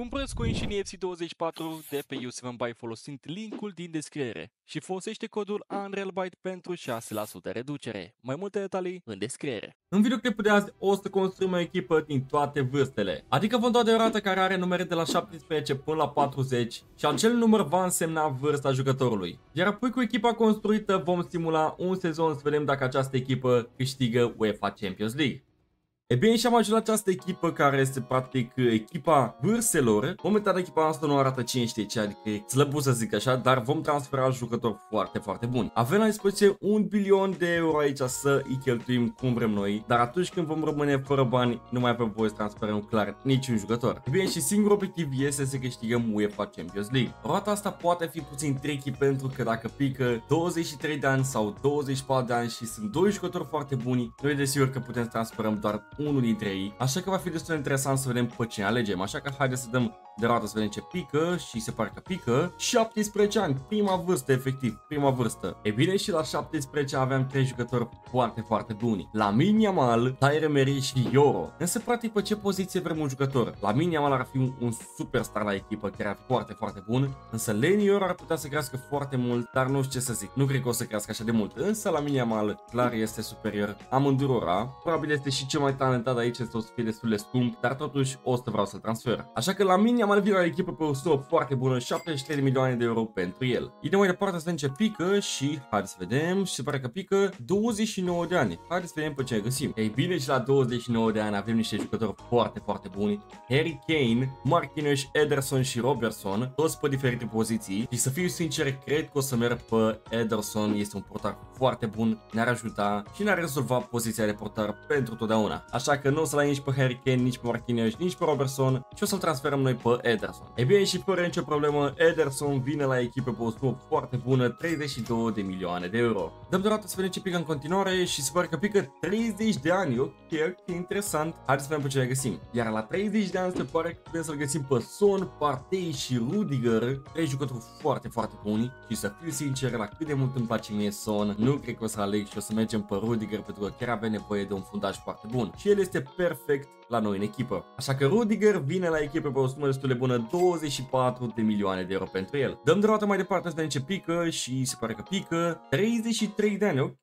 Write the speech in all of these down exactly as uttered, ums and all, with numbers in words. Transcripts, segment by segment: Cumpără-ți coinșinii F C douăzeci și patru de pe UsevenBuy folosind linkul din descriere și folosește codul UNREALBYTE pentru șase la sută reducere. Mai multe detalii în descriere. În videoclipul de azi o să construim o echipă din toate vârstele, adică vom da de o rată care are numere de la șaptesprezece până la patruzeci și acel număr va însemna vârsta jucătorului. Iar apoi cu echipa construită vom simula un sezon să vedem dacă această echipă câștigă UEFA Champions League. E bine, și am ajuns la această echipă care este practic echipa vârselor. Momentan echipa noastră nu arată cine știe ce, adică e slăbut să zic așa, dar vom transfera jucători foarte, foarte buni. Avem la dispoziție un bilion de euro aici să îi cheltuim cum vrem noi, dar atunci când vom rămâne fără bani, nu mai avem voie să transferăm clar niciun jucător. E bine, și singurul obiectiv este să câștigăm UEFA Champions League. Roata asta poate fi puțin tricky pentru că dacă pică douăzeci și trei de ani sau douăzeci și patru de ani și sunt doi jucători foarte buni, noi desigur că putem să transferăm doar unul dintre ei, așa că va fi destul de interesant să vedem pe cine alegem, așa că haideți să dăm de roată să vedem ce pică și se pare că pică. Șaptesprezece ani, prima vârstă efectiv, prima vârstă. E bine, și la șaptesprezece aveam trei jucători foarte, foarte buni: Lamine Yamal, Tyre Meri și Yoro. Însă practic pe ce poziție vrem un jucător? Lamine Yamal ar fi un, un superstar la echipă, care ar fi foarte, foarte bun, însă Leni Yoro ar putea să crească foarte mult, dar nu știu ce să zic, nu cred că o să crească așa de mult, însă Lamine Yamal clar este superior amândurora, probabil este și cel mai talentat aici, este o să fie destul de scump, dar totuși o să vreau să-l transfer. Așa că Lamine Yamal mai vine la echipă pe o sumă foarte bună, șaptezeci și trei de milioane de euro pentru el. Idem mai departe să vedem ce pică și hai să vedem, și se pare că pică douăzeci și nouă de ani. Hai să vedem pe ce găsim. Ei bine, și la douăzeci și nouă de ani avem niște jucători foarte, foarte buni: Harry Kane, Marquinhos, Ederson și Robertson, toți pe diferite poziții. Și să fiu sincer, cred că o să merg pe Ederson, este un portar foarte bun, ne-ar ajuta și ne-ar rezolva poziția de portar pentru totdeauna. Așa că nu o să-l ai nici pe Harry Kane, nici pe Marquinhos, nici pe Robertson și o să-l transferăm noi pe Ederson. E bine, și fără nicio problemă, Ederson vine la echipă pe o sumă foarte bună, treizeci și două de milioane de euro. Dăm deodată să vedem ce pică în continuare și se pare că pică treizeci de ani. Ok, ok, interesant. Hai să vedem pe ce le găsim. Iar la treizeci de ani se pare că putem să-l găsim pe Son, Partey și Rudiger, trei jucători foarte, foarte buni. Și să fiu sincer, la cât de mult îmi place mie Son, nu cred că o să aleg și o să mergem pe Rudiger, pentru că chiar avem nevoie de un fundaș foarte bun. Și el este perfect la noi în echipă. Așa că Rudiger vine la echipă pe o sumă destul de bună, douăzeci și patru de milioane de euro pentru el. Dăm deodată mai departe să vedem ce pică și se pare că pică treizeci și trei de ani. Ok,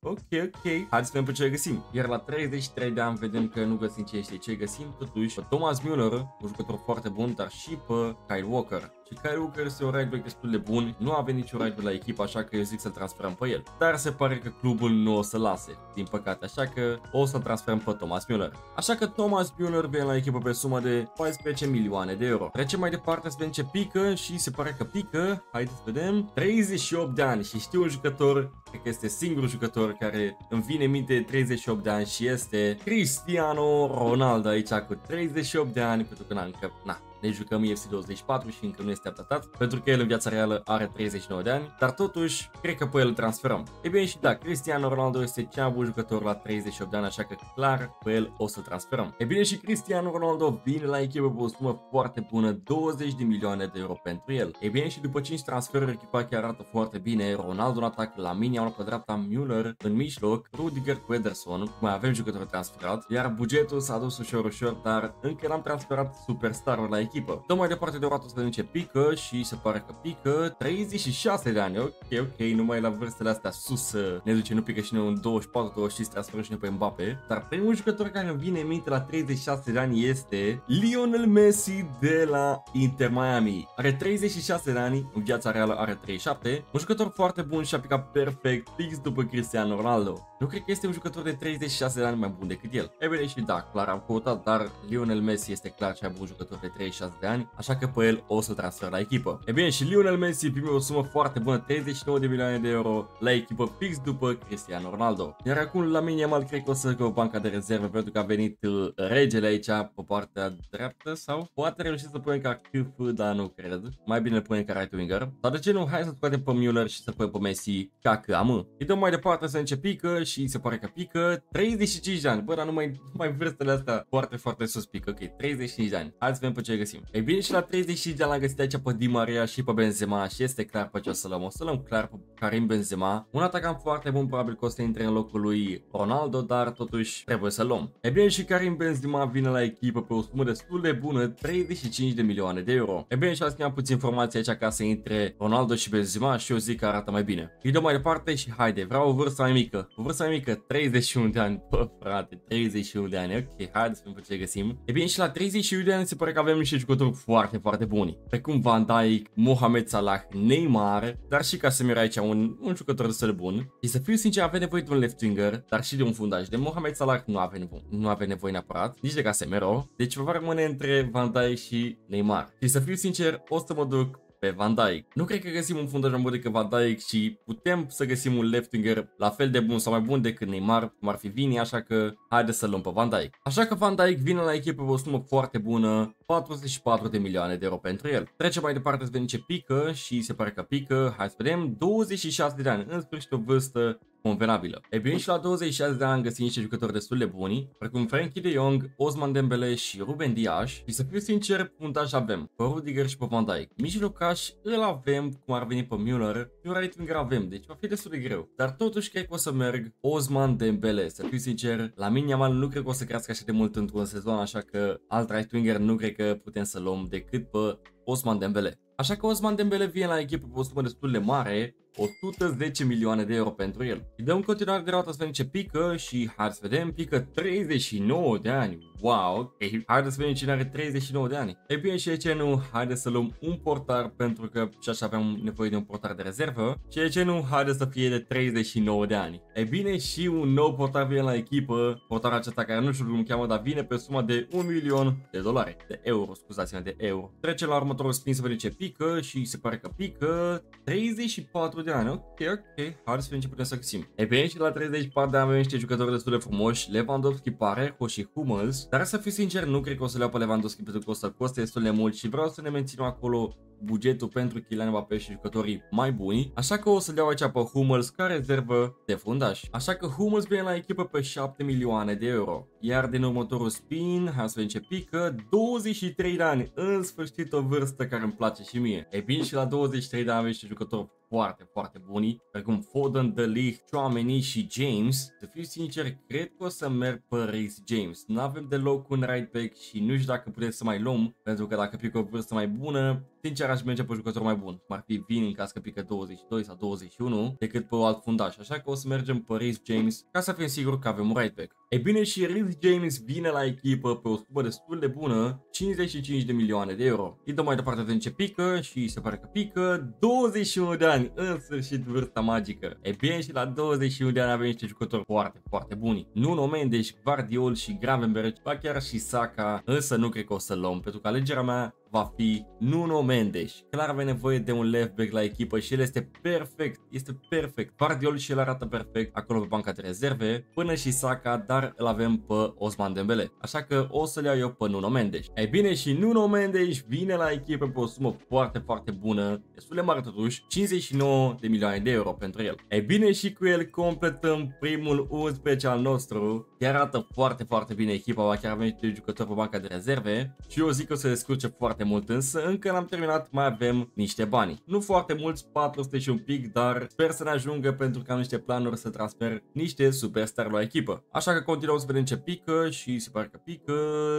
ok, ok. Hai să vedem pe ce găsim. Iar la treizeci și trei de ani vedem că nu găsim ce știe ce găsim, totuși pe Thomas Müller, un jucător foarte bun, dar și pe Kyle Walker. Și Kyle Walker este un right back destul de bun, nu avem niciun right back la echipă, așa că eu zic să-l transferăm pe el. Dar se pare că clubul nu o să lase, din păcate, așa că o să-l transferăm pe Thomas Müller. Așa că Thomas Müller vine la echipă pe suma de paisprezece milioane de euro. Trecem mai departe să vedem ce pică și se pare că pică, haideți să vedem, treizeci și opt de ani. Și știu un jucător, cred că este singurul jucător care îmi vine în minte treizeci și opt de ani și este Cristiano Ronaldo aici cu treizeci și opt de ani, pentru că n-am încă, na. Ne jucăm F C douăzeci și patru și încă nu este adaptat, pentru că el în viața reală are treizeci și nouă de ani, dar totuși cred că pe el îl transferăm. E bine, și da, Cristiano Ronaldo este cea mai bun jucător la treizeci și opt de ani, așa că clar pe el o să transferăm. E bine, și Cristiano Ronaldo vine la echipă pe o sumă foarte bună, douăzeci de milioane de euro pentru el. E bine, și după cinci transferuri echipa chiar arată foarte bine. Ronaldo în atac, Lamine Yamal pe dreapta, Müller în mijloc, Rudiger cu Ederson. Mai avem jucători transferat, iar bugetul s-a dus ușor ușor, dar încă n-am transferat superstarul la echipă. Dăm mai departe de o rată să vedem ce pică și se pare că pică treizeci și șase de ani. Ok, ok, numai la vârstele astea sus ne duce, nu pică și noi un douăzeci și patru douăzeci și cinci, transferăm și noi pe Mbappé. Dar primul jucător care îmi vine în minte la treizeci și șase de ani este Lionel Messi de la Inter Miami. Are treizeci și șase de ani, în viața reală are treizeci și șapte, un jucător foarte bun și a picat perfect fix după Cristiano Ronaldo. Nu cred că este un jucător de treizeci și șase de ani mai bun decât el. E bine, și da, clar am căutat, dar Lionel Messi este clar cea mai bun jucător de treizeci și șase de ani, așa că pe el o să transfer la echipă. E bine, și Lionel Messi prime o sumă foarte bună, treizeci și nouă de milioane de euro la echipă fix după Cristiano Ronaldo. Iar acum Lamine Yamal cred că o să o banca de rezervă, pentru că a venit uh, regele aici pe partea dreaptă, sau poate reușim să punem ca C F, dar nu cred. Mai bine îl punem ca right winger. Dar de ce nu? Hai să-l scoatem pe Müller și să punem pe Messi ca C A. da, mă. Îi dăm mai departe să începe pică și se pare că pică. Treizeci și cinci de ani, bă, dar nu mai, mai vârstele astea foarte, foarte sus pică. Ok, treizeci și cinci de ani. Hai să vedem pe ce găsim. Ei bine, și la treizeci și cinci de ani l-am găsit aici pe Di Maria și pe Benzema și este clar pe ce o să luăm. O să luăm clar pe Karim Benzema. Un atacant foarte bun, probabil că o să intre în locul lui Ronaldo, dar totuși trebuie să luăm. Ei bine, și Karim Benzema vine la echipă pe o sumă destul de bună, treizeci și cinci de milioane de euro. Ei bine, și am schimbat puțin informații aici ca să intre Ronaldo și Benzema și eu zic că arată mai bine. Îi dăm mai departe și haide, vreau o vârstă mai mică. O vârstă mai mică, treizeci și unu de ani. Bă, frate, treizeci și unu de ani. Ok, haide să vedem ce găsim. E bine, și la treizeci și unu de ani se pare că avem niște jucători foarte, foarte buni. Precum Van Dijk, Mohamed Salah, Neymar, dar și Casemiro aici, un, un jucător destul de bun. Și să fiu sincer, avem nevoie de un left winger, dar și de un fundaș. De Mohamed Salah nu avem nevoie, nu avem nevoie neapărat, nici de Casemiro. Deci va rămâne între Van Dijk și Neymar. Și să fiu sincer, o să mă duc pe Van Dijk. Nu cred că găsim un fundaș mai bun decât Van Dijk și putem să găsim un left winger la fel de bun sau mai bun decât Neymar, cum ar fi Vini, așa că haide să luăm pe Van Dijk. Așa că Van Dijk vine la echipă pe o sumă foarte bună, patruzeci și patru de milioane de euro pentru el. Trecem mai departe să vedem ce pică și se pare că pică, hai să vedem, douăzeci și șase de ani, în sfârșit o vârstă convenabilă. E bine, și la douăzeci și șase de ani am găsit niște jucători destul de buni, precum Frankie de Jong, Ousmane Dembélé și Ruben Dias. Și să fiu sincer, puntaj avem pe Rudiger și pe Van Dijk. Mijlocaș îl avem, cum ar veni pe Müller, și un right winger avem, deci va fi destul de greu. Dar totuși cred că o să merg Ousmane Dembélé. Să fiu sincer, Lamine Yamal nu cred că o să crească așa de mult într-un sezon, așa că alt right winger nu cred că putem să luăm decât pe Ousmane Dembélé. Așa că Ousmane Dembélé vine la echipă pe o sumă destul de mare, o sută zece milioane de euro pentru el. Îi dăm în continuare de roată să vedem ce pică și hai să vedem, pică treizeci și nouă de ani. Wow, ok, haide să vedem cine are treizeci și nouă de ani. Ei bine, și ce nu, haide să luăm un portar pentru că și așa aveam nevoie de un portar de rezervă. Și ce nu, haide să fie de treizeci și nouă de ani. Ei bine, și un nou portar vine la echipă, portarul acesta care nu știu cum cheamă, dar vine pe suma de un milion de dolari, de euro, scuzați-mă, de euro. Trecem la următorul spin să vedem ce pică și se pare că pică treizeci și patru de ani. Ok, ok, hai să vedem ce putem să găsim. Ei bine, și la treizeci și patru de ani avem niște jucători destul de frumoși, Lewandowski, Parejo și Hummels. Dar să fiu sincer, nu cred că o să le iau pe Lewandowski pentru că o să coste destul de mult și vreau să ne menținem acolo bugetul pentru Kylian Mbappé și jucătorii mai buni. Așa că o să le iau aici pe Hummels ca rezervă de fundaș. Așa că Hummels vine la echipă pe șapte milioane de euro. Iar din următorul spin, hai să vedem ce pică, douăzeci și trei de ani, în sfârșit o vârstă care îmi place și mie. E bine, și la douăzeci și trei de ani avem și jucători foarte, foarte buni, precum Foden, De Ligt, Tchouaméni și James. Să fiu sincer, cred că o să merg pe Reece James. Nu avem deloc un right back și nu știu dacă putem să mai luăm, pentru că dacă pică o vârstă mai bună, sincer aș merge pe jucător mai bun, cum ar fi Vini în caz că pică douăzeci și doi sau douăzeci și unu, decât pe o alt fundaș. Așa că o să mergem pe Reece James ca să fim siguri că avem un right back. Ei bine, și Reece James vine la echipă pe o sumă destul de bună, cincizeci și cinci de milioane de euro. Îi dăm mai departe de ce pică și se pare că pică douăzeci și unu de ani. În sfârșit, vârsta magică. E bine, și la douăzeci și unu de ani avem niște jucători foarte, foarte buni. Nuno Mendes, Guardiol și Gravenberch, ba chiar și Saka, însă nu cred că o să luăm, pentru că alegerea mea va fi Nuno Mendes. Clar avem nevoie de un left back la echipă și el este perfect, este perfect. Guardiol și el arată perfect acolo pe banca de rezerve, până și Saka, dar îl avem pe Ousmane Dembélé. Așa că o să-l iau eu pe Nuno Mendes. Ei bine, și Nuno Mendes vine la echipă pe o sumă foarte, foarte bună, destul de mare totuși, cincizeci și nouă de milioane de euro pentru el. Ei bine, și cu el completăm primul unsprezece al nostru. Chiar arată foarte, foarte bine echipa, chiar avem niște jucători pe banca de rezerve și eu zic că o să descurce foarte mult, însă încă n-am terminat, mai avem niște bani. Nu foarte mulți, patru sute și un pic, dar sper să ne ajungă pentru că am niște planuri să transfer niște superstar la echipă. Așa că continuăm să vedem ce pică și se pare că pică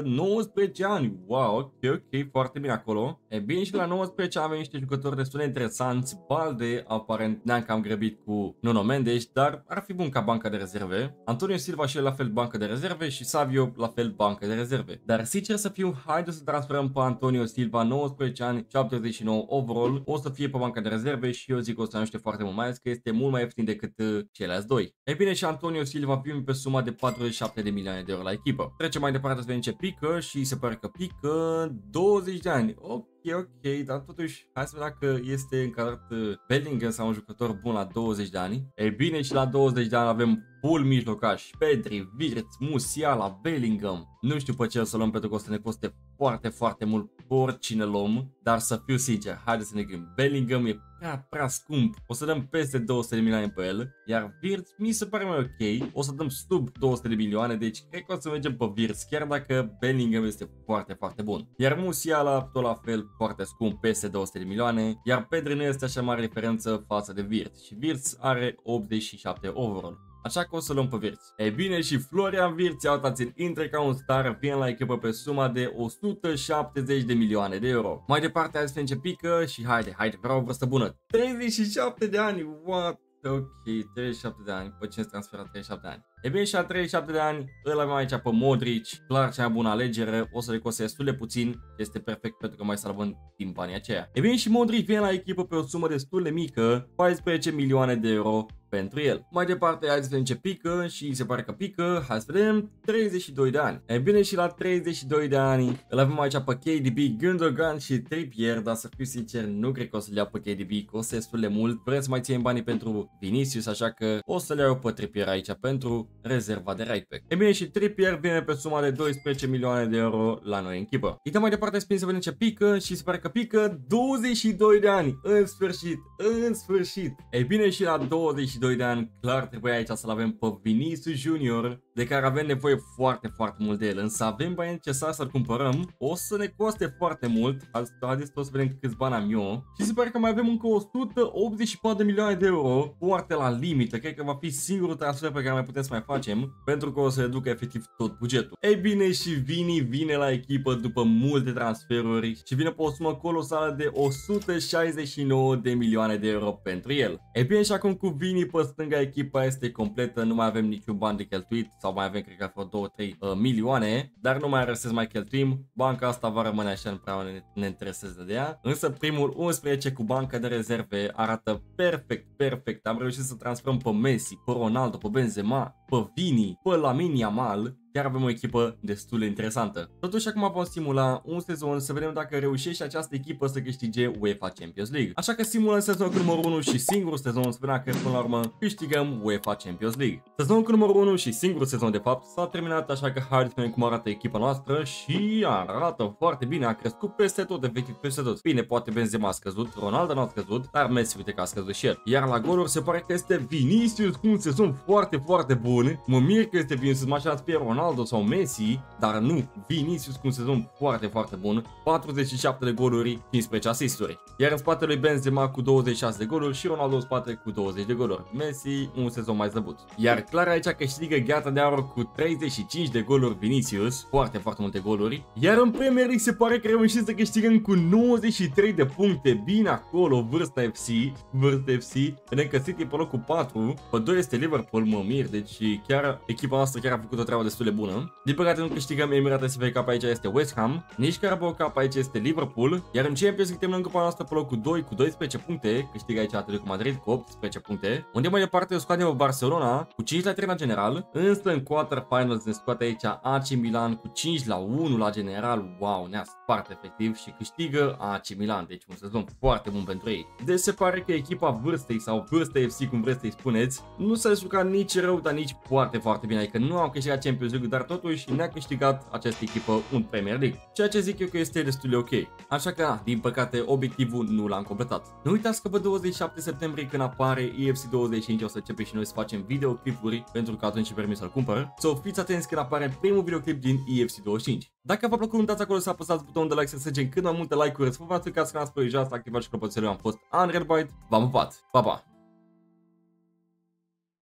nouăsprezece ani. Wow, ok, ok, foarte bine acolo. E bine, și la nouăsprezece avem niște jucători destul de interesanți. Balde, aparent ne-am cam grăbit cu Nuno Mendes, dar ar fi bun ca banca de rezerve. Antonio Silva și el la fel banca de rezerve și Savio la fel banca de rezerve. Dar sincer să fiu, haide să transferăm pe Antonio Silva, nouăsprezece ani, șaptezeci și nouă overall, o să fie pe banca de rezerve și eu zic că o să ajuște foarte mult, mai ales că este mult mai ieftin decât ceilalți doi. Ei bine, și Antonio Silva prime pe suma de patruzeci și șapte de milioane de euro la echipă. Trecem mai departe să vedem ce pică și se pare că pică douăzeci de ani. Oh. E ok, dar totuși hai să vedem dacă este încadrat Bellingham sau un jucător bun la douăzeci de ani. Ei bine, și la douăzeci de ani avem full mijlocaș, Pedri, Wirtz, Musiala, Bellingham. Nu știu pe ce să luăm pentru că o să ne coste foarte, foarte mult oricine luăm, dar să fiu sincer, haideți să ne gândim. Bellingham e ca prea scump. O să dăm peste două sute de milioane pe el. Iar Wirtz mi se pare mai ok. O să dăm sub două sute de milioane. Deci cred că o să mergem pe Wirtz, chiar dacă Bellingham este foarte, foarte bun. Iar Musiala, tot la fel, foarte scump, peste două sute de milioane. Iar Pedri nu este așa mare diferență față de Wirtz. Și Wirtz are optzeci și șapte overall. Așa că o să luăm pe Wirtz. Ei bine, și Florian Wirtz, uitați, în intră ca un star, vine la echipă pe suma de o sută șaptezeci de milioane de euro. Mai departe, hai să vedem ce pică și haide, haide, vreau o vârstă bună. treizeci și șapte de ani, what? Ok, treizeci și șapte de ani, pe cine se transferă treizeci și șapte de ani? E bine, și la treizeci și șapte de ani, îl avem aici pe Modric, clar cea mai bună alegere, o să le coste destul de puțin, este perfect pentru că mai salvăm din banii aceia. E bine, și Modric vine la echipă pe o sumă destul de mică, paisprezece milioane de euro pentru el. Mai departe, hai să vedem ce pică și se pare că pică, hai să vedem, treizeci și doi de ani. E bine, și la treizeci și doi de ani, îl avem aici pe K D B, Gundogan și Trippier, dar să fiu sincer, nu cred că o să le iau pe K D B, costă destul de mult, vreau să mai ținem banii pentru Vinicius, așa că o să le iau pe Trippier aici pentru rezerva de right back. E bine, și Trippier vine pe suma de doisprezece milioane de euro la noi în echipă. Îi dăm mai departe spin să vedem ce pică și se pare că pică douăzeci și doi de ani. În sfârșit, în sfârșit. E bine, și la douăzeci și doi de ani, clar trebuie aici să-l avem pe Vinicius Junior, de care avem nevoie foarte, foarte mult de el, însă avem bani necesari să-l cumpărăm, o să ne coste foarte mult, haideți să vedem câți bani am eu, și se pare că mai avem încă o sută optzeci și patru de milioane de euro, foarte la limită, cred că va fi singurul transfer pe care mai putem să mai facem, pentru că o să reducă efectiv tot bugetul. Ei bine, și Vini vine la echipă după multe transferuri și vine pe o sumă colosală de o sută șaizeci și nouă de milioane de euro pentru el. Ei bine, și acum cu Vini pe stânga echipa este completă, nu mai avem niciun bani de cheltuit, sau mai avem cred că vreo două trei milioane, dar nu mai are să mai cheltuim, banca asta va rămâne așa, nu prea ne, ne interesează de ea, însă primul unsprezece cu banca de rezerve arată perfect, perfect, am reușit să transferăm pe Messi, pe Ronaldo, pe Benzema, pe Vini, pe Lamine Yamal, chiar avem o echipă destul de interesantă. Totuși acum vom simula un sezon să vedem dacă reușește această echipă să câștige UEFA Champions League. Așa că simulăm sezonul numărul unu și singurul sezon, sper că până la urmă câștigăm UEFA Champions League. Sezonul numărul unu și singurul sezon de fapt s-a terminat, așa că haideți să vedem cum arată echipa noastră și arată foarte bine, a crescut peste tot, efectiv peste tot. Bine, poate Benzema a scăzut, Ronaldo n-a scăzut, dar Messi uite că a scăzut și el. Iar la goluri se pare că este Vinicius cu un sezon foarte, foarte bun. Mă mir că este Vinicius, m-aș Ronaldo sau Messi, dar nu, Vinicius cu un sezon foarte, foarte bun, patruzeci și șapte de goluri, cincisprezece asisturi. Iar în spatele lui Benzema cu douăzeci și șase de goluri și Ronaldo în spate cu douăzeci de goluri. Messi un sezon mai zăbut. Iar clar aici câștigă gheața de aur cu treizeci și cinci de goluri Vinicius, foarte, foarte multe goluri. Iar în Premier League se pare că reușim să câștigăm cu nouăzeci și trei de puncte, bine acolo, vârsta F C, vârsta F C, vedem că City pe locul patru, pe doi este Liverpool, mă mir, deci chiar echipa noastră chiar a făcut o treabă destul de bună. Din păcate nu câștigăm Emirates F A Cup, aici este West Ham, nici Carabao Cup, aici este Liverpool, iar în Champions League terminăm cupa noastră pe locul doi cu doisprezece puncte, câștigă aici Atletico Madrid cu optsprezece puncte, unde mai departe o scoatem Barcelona cu cinci la trei la general, însă în quarterfinals ne scoate aici A C Milan cu cinci la unu la general, wow, ne-a spart efectiv și câștigă A C Milan, deci un sezon foarte bun pentru ei. Deci se pare că echipa vârstei sau vârstei F C, cum vreți să-i spuneți, nu s-a jucat nici rău, dar nici foarte, foarte bine, adică nu am câștigat Champions League, dar totuși ne-a câștigat această echipă un Premier League, ceea ce zic eu că este destul de ok. Așa că, da, din păcate, obiectivul nu l-am completat. Nu uitați că pe douăzeci și șapte septembrie, când apare E F C douăzeci și cinci, o să începem și noi să facem videoclipuri, pentru că atunci îmi permis să-l cumpăr. Să so, fiți atenți când apare primul videoclip din E F C douăzeci și cinci. Dacă v-a plăcut, uitați acolo să apăsați butonul de like, să strângem cât mai multe like-uri, să vă faceți ca să activați și clopoțelul. Am fost Unreal Byte, v-am pupat, pa, pa!